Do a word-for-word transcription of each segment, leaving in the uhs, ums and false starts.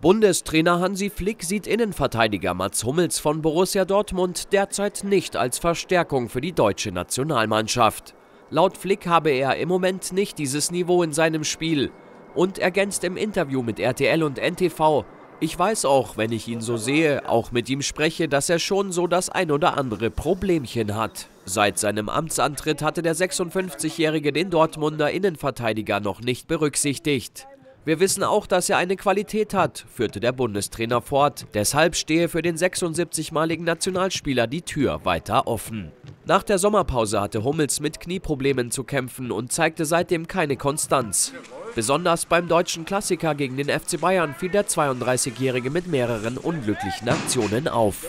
Bundestrainer Hansi Flick sieht Innenverteidiger Mats Hummels von Borussia Dortmund derzeit nicht als Verstärkung für die deutsche Nationalmannschaft. Laut Flick habe er im Moment nicht dieses Niveau in seinem Spiel und ergänzt im Interview mit R T L und N T V: Ich weiß auch, wenn ich ihn so sehe, auch mit ihm spreche, dass er schon so das ein oder andere Problemchen hat. Seit seinem Amtsantritt hatte der sechsundfünfzigjährige den Dortmunder Innenverteidiger noch nicht berücksichtigt. Wir wissen auch, dass er eine Qualität hat, führte der Bundestrainer fort. Deshalb stehe für den sechsundsiebzigmaligen Nationalspieler die Tür weiter offen. Nach der Sommerpause hatte Hummels mit Knieproblemen zu kämpfen und zeigte seitdem keine Konstanz. Besonders beim deutschen Klassiker gegen den F C Bayern fiel der zweiunddreißigjährige mit mehreren unglücklichen Aktionen auf.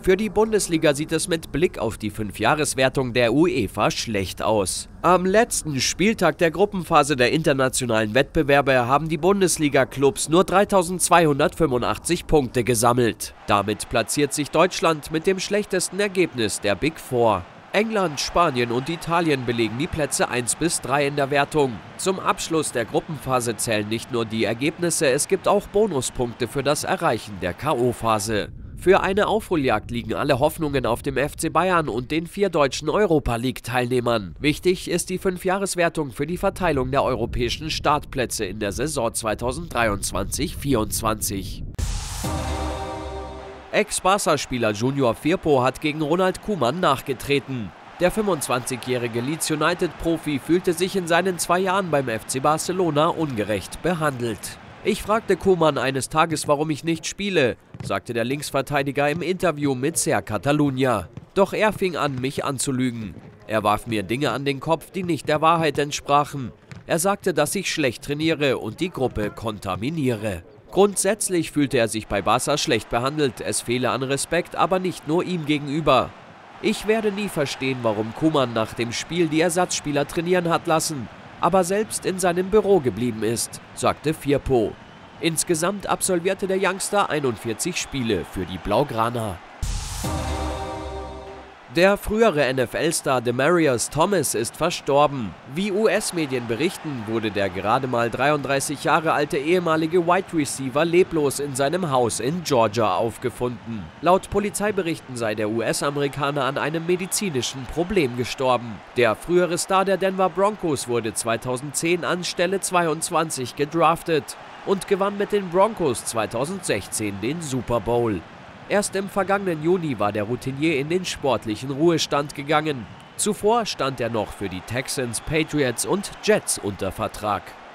Für die Bundesliga sieht es mit Blick auf die Fünfjahreswertung der UEFA schlecht aus. Am letzten Spieltag der Gruppenphase der internationalen Wettbewerbe haben die Bundesliga-Clubs nur dreitausendzweihundertfünfundachtzig Punkte gesammelt. Damit platziert sich Deutschland mit dem schlechtesten Ergebnis der Big Four. England, Spanien und Italien belegen die Plätze eins bis drei in der Wertung. Zum Abschluss der Gruppenphase zählen nicht nur die Ergebnisse, es gibt auch Bonuspunkte für das Erreichen der K O-Phase. Für eine Aufholjagd liegen alle Hoffnungen auf dem F C Bayern und den vier deutschen Europa League-Teilnehmern. Wichtig ist die Fünfjahreswertung für die Verteilung der europäischen Startplätze in der Saison zweitausenddreiundzwanzig vierundzwanzig. Ex-Barca-Spieler Junior Firpo hat gegen Ronald Koeman nachgetreten. Der fünfundzwanzigjährige Leeds United-Profi fühlte sich in seinen zwei Jahren beim F C Barcelona ungerecht behandelt. Ich fragte Koeman eines Tages, warum ich nicht spiele, sagte der Linksverteidiger im Interview mit Ser Catalunya. Doch er fing an, mich anzulügen. Er warf mir Dinge an den Kopf, die nicht der Wahrheit entsprachen. Er sagte, dass ich schlecht trainiere und die Gruppe kontaminiere. Grundsätzlich fühlte er sich bei Barca schlecht behandelt, es fehle an Respekt, aber nicht nur ihm gegenüber. Ich werde nie verstehen, warum Koeman nach dem Spiel die Ersatzspieler trainieren hat lassen, aber selbst in seinem Büro geblieben ist, sagte Firpo. Insgesamt absolvierte der Youngster einundvierzig Spiele für die Blaugrana. Der frühere N F L-Star Demaryius Thomas ist verstorben. Wie U S-Medien berichten, wurde der gerade mal dreiunddreißig Jahre alte ehemalige Wide Receiver leblos in seinem Haus in Georgia aufgefunden. Laut Polizeiberichten sei der U S-Amerikaner an einem medizinischen Problem gestorben. Der frühere Star der Denver Broncos wurde zweitausendzehn an Stelle zweiundzwanzig gedraftet und gewann mit den Broncos zweitausendsechzehn den Super Bowl. Erst im vergangenen Juni war der Routinier in den sportlichen Ruhestand gegangen. Zuvor stand er noch für die Texans, Patriots und Jets unter Vertrag.